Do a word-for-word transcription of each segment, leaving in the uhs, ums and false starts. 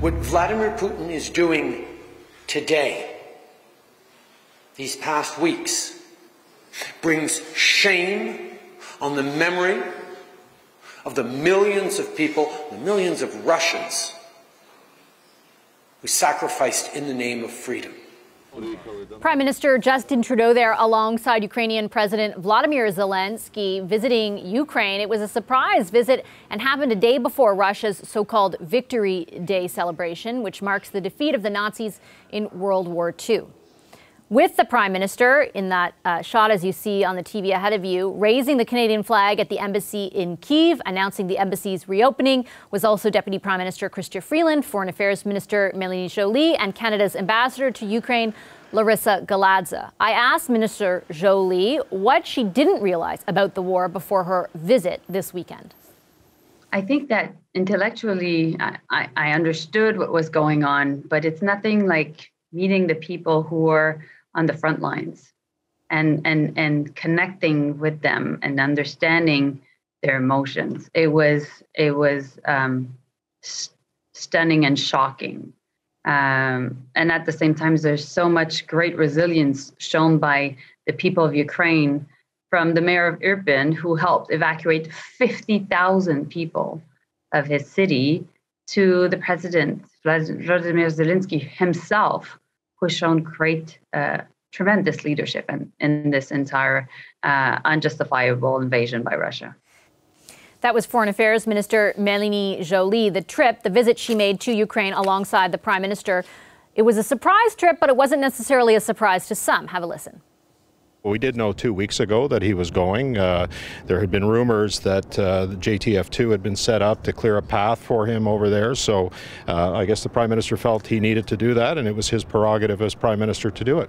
What Vladimir Putin is doing today, these past weeks, brings shame on the memory of the millions of people, the millions of Russians who sacrificed in the name of freedom. Prime Minister Justin Trudeau there alongside Ukrainian President Volodymyr Zelensky visiting Ukraine. It was a surprise visit and happened a day before Russia's so-called Victory Day celebration, which marks the defeat of the Nazis in World War Two. With the Prime Minister, in that uh, shot as you see on the T V ahead of you, raising the Canadian flag at the embassy in Kyiv, announcing the embassy's reopening, was also Deputy Prime Minister Chrystia Freeland, Foreign Affairs Minister Mélanie Joly, and Canada's ambassador to Ukraine, Larissa Galadza. I asked Minister Joly what she didn't realize about the war before her visit this weekend. I think that intellectually I, I, I understood what was going on, but it's nothing like meeting the people who are on the front lines and, and, and connecting with them and understanding their emotions. It was, it was um, st- stunning and shocking. Um, and at the same time, there's so much great resilience shown by the people of Ukraine, from the mayor of Irpin, who helped evacuate fifty thousand people of his city, to the president, Volodymyr Zelensky himself, who's shown great, uh, tremendous leadership in, in this entire uh, unjustifiable invasion by Russia. That was Foreign Affairs Minister Mélanie Joly. The trip, the visit she made to Ukraine alongside the Prime Minister, it was a surprise trip, but it wasn't necessarily a surprise to some. Have a listen. We did know two weeks ago that he was going. Uh, there had been rumors that uh, the J T F two had been set up to clear a path for him over there. So uh, I guess the Prime Minister felt he needed to do that, and it was his prerogative as Prime Minister to do it.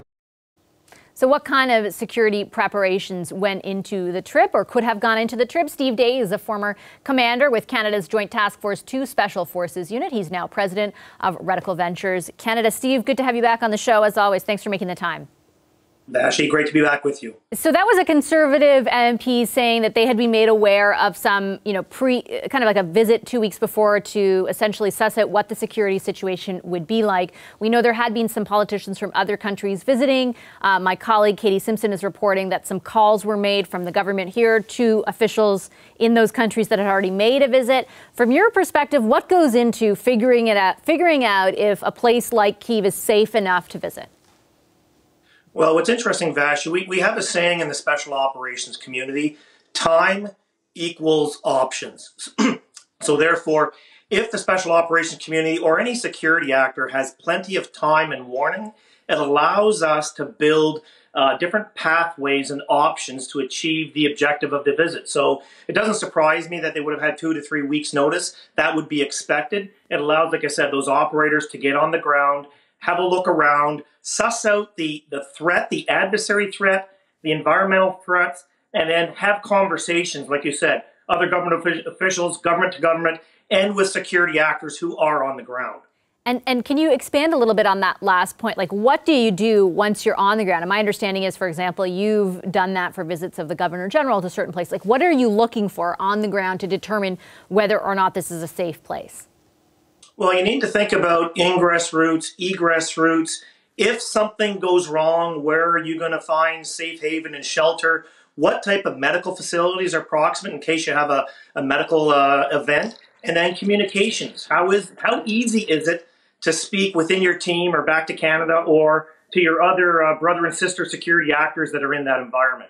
So what kind of security preparations went into the trip or could have gone into the trip? Steve Day is a former commander with Canada's Joint Task Force two Special Forces Unit. He's now president of Radical Ventures Canada. Steve, good to have you back on the show. As always, thanks for making the time. Vashy, great to be back with you. So that was a Conservative M P saying that they had been made aware of some, you know, pre kind of like a visit two weeks before to essentially suss out what the security situation would be like. We know there had been some politicians from other countries visiting. Uh, my colleague Katie Simpson is reporting that some calls were made from the government here to officials in those countries that had already made a visit. From your perspective, what goes into figuring it out, figuring out if a place like Kyiv is safe enough to visit? Well, what's interesting, Vash, we, we have a saying in the special operations community, time equals options. So therefore, if the special operations community or any security actor has plenty of time and warning, it allows us to build uh, different pathways and options to achieve the objective of the visit. So it doesn't surprise me that they would have had two to three weeks notice. That would be expected. It allows, like I said, those operators to get on the ground, have a look around, suss out the, the threat, the adversary threat, the environmental threats, and then have conversations, like you said, other government officials, government to government, and with security actors who are on the ground. And, and can you expand a little bit on that last point? Like, what do you do once you're on the ground? And my understanding is, for example, you've done that for visits of the Governor General to certain places. Like, what are you looking for on the ground to determine whether or not this is a safe place? Well, you need to think about ingress routes, egress routes. If something goes wrong, where are you going to find safe haven and shelter? What type of medical facilities are proximate in case you have a, a medical uh, event? And then communications. How is how easy is it to speak within your team or back to Canada or to your other uh, brother and sister security actors that are in that environment?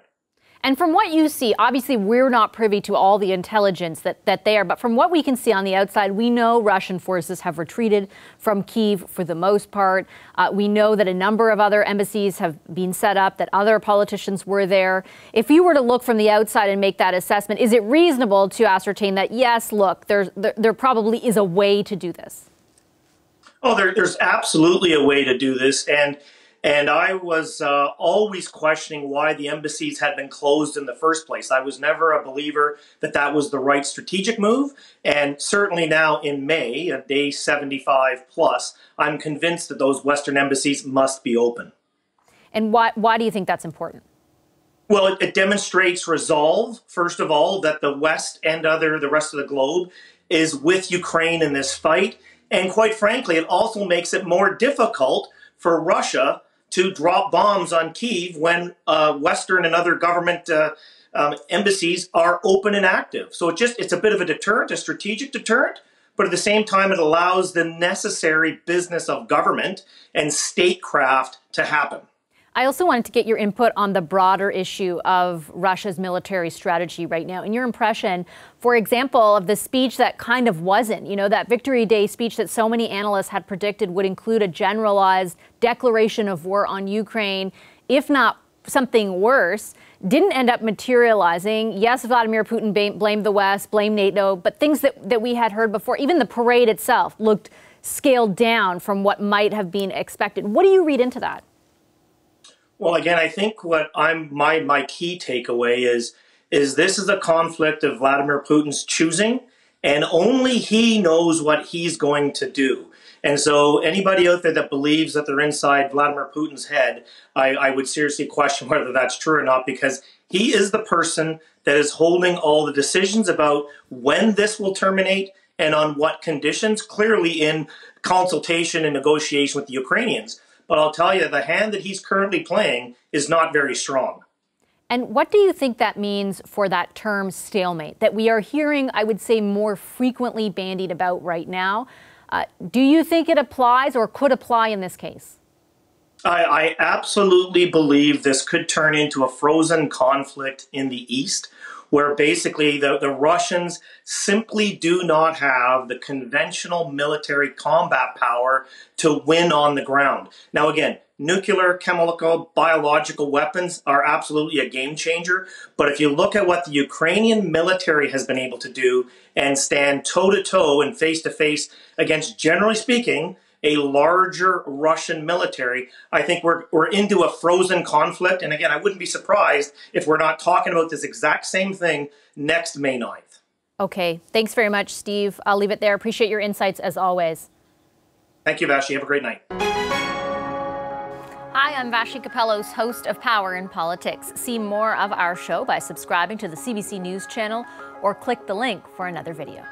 And from what you see, obviously, we're not privy to all the intelligence that, that they are. But from what we can see on the outside, we know Russian forces have retreated from Kyiv for the most part. Uh, we know that a number of other embassies have been set up, that other politicians were there. If you were to look from the outside and make that assessment, is it reasonable to ascertain that, yes, look, there's, there, there probably is a way to do this? Oh, there, there's absolutely a way to do this. And And I was uh, always questioning why the embassies had been closed in the first place. I was never a believer that that was the right strategic move. And certainly now in May, day seventy-five plus, I'm convinced that those Western embassies must be open. And why, why do you think that's important? Well, it, it demonstrates resolve, first of all, that the West and other the rest of the globe is with Ukraine in this fight. And quite frankly, it also makes it more difficult for Russia to drop bombs on Kyiv when uh, Western and other government uh, um, embassies are open and active. So it just it's a bit of a deterrent, a strategic deterrent, but at the same time, it allows the necessary business of government and statecraft to happen. I also wanted to get your input on the broader issue of Russia's military strategy right now. And your impression, for example, of the speech that kind of wasn't, you know, that Victory Day speech that so many analysts had predicted would include a generalized declaration of war on Ukraine, if not something worse, didn't end up materializing. Yes, Vladimir Putin blamed the West, blamed NATO, but things that, that we had heard before, even the parade itself looked scaled down from what might have been expected. What do you read into that? Well, again, I think what I'm my my key takeaway is is this is a conflict of Vladimir Putin's choosing, and only he knows what he's going to do. And so anybody out there that believes that they're inside Vladimir Putin's head, I, I would seriously question whether that's true or not, because he is the person that is holding all the decisions about when this will terminate and on what conditions, clearly in consultation and negotiation with the Ukrainians. But I'll tell you, the hand that he's currently playing is not very strong. And what do you think that means for that term stalemate that we are hearing, I would say, more frequently bandied about right now? Uh, do you think it applies or could apply in this case? I, I absolutely believe this could turn into a frozen conflict in the East, where basically the, the Russians simply do not have the conventional military combat power to win on the ground. Now, again, nuclear, chemical, biological weapons are absolutely a game changer. But if you look at what the Ukrainian military has been able to do and stand toe-to-toe and face-to-face against, generally speaking, a larger Russian military, I think we're, we're into a frozen conflict. And again, I wouldn't be surprised if we're not talking about this exact same thing next May ninth. Okay. Thanks very much, Steve. I'll leave it there. Appreciate your insights as always. Thank you, Vashy. Have a great night. Hi, I'm Vashy Kapelos, host of Power and Politics. See more of our show by subscribing to the C B C News channel or click the link for another video.